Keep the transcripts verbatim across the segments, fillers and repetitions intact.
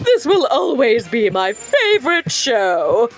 This will always be my favorite show.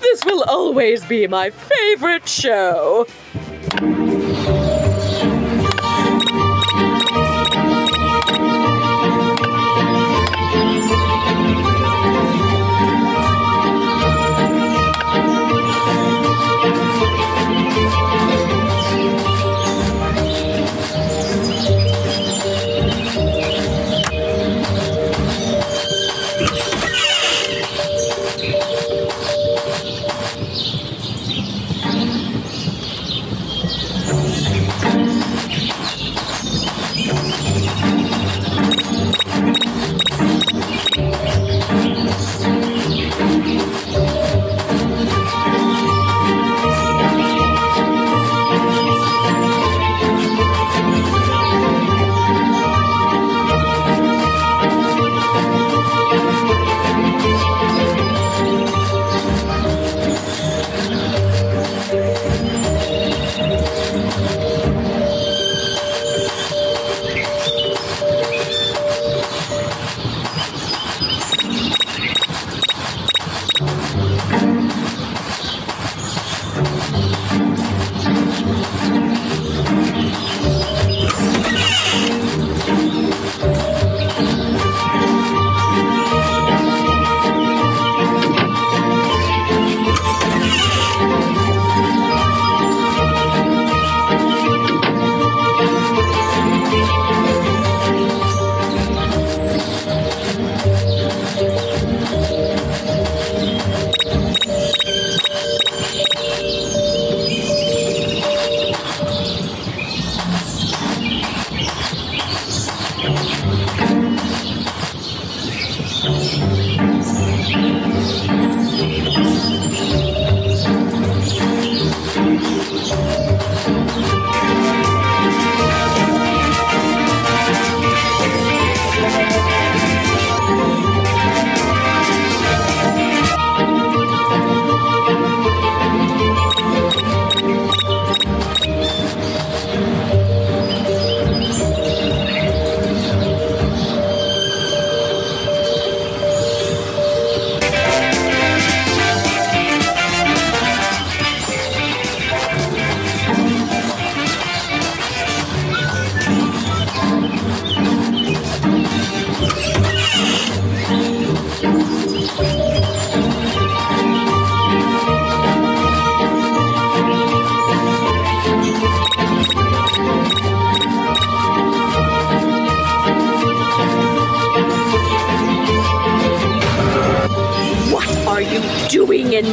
This will always be my favorite show. in